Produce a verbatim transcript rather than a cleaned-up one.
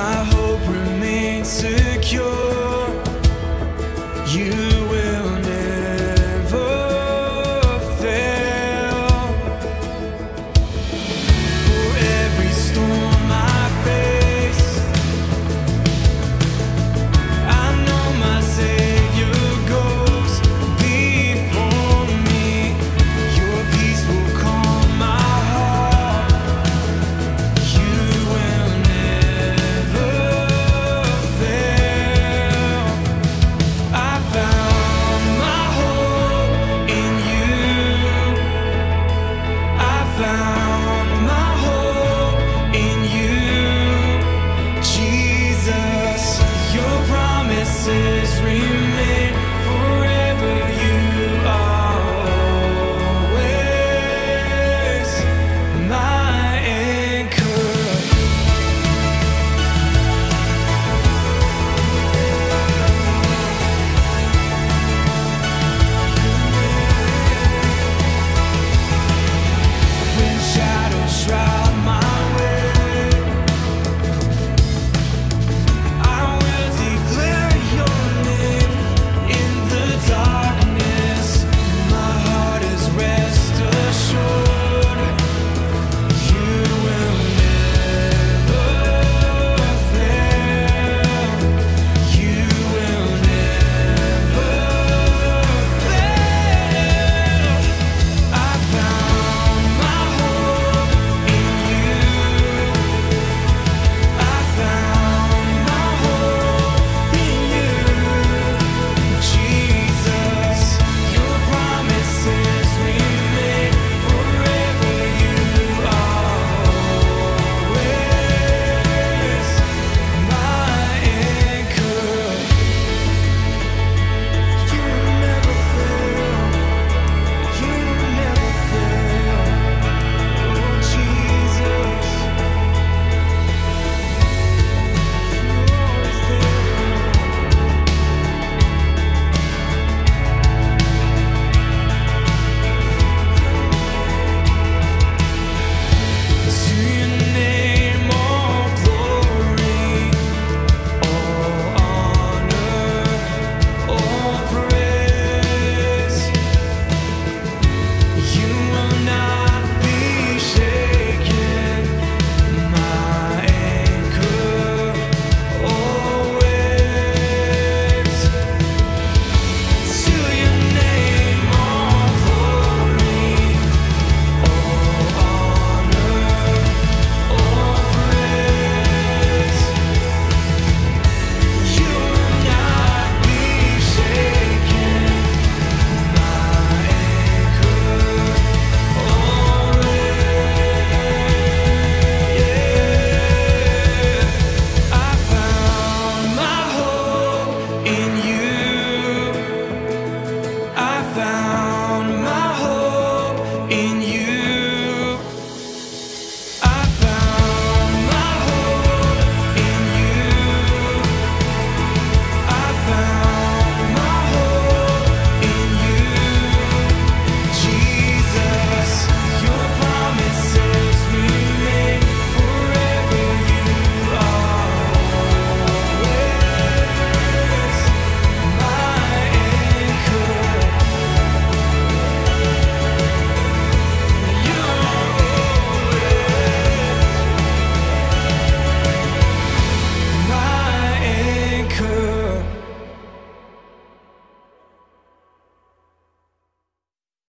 My hope remains to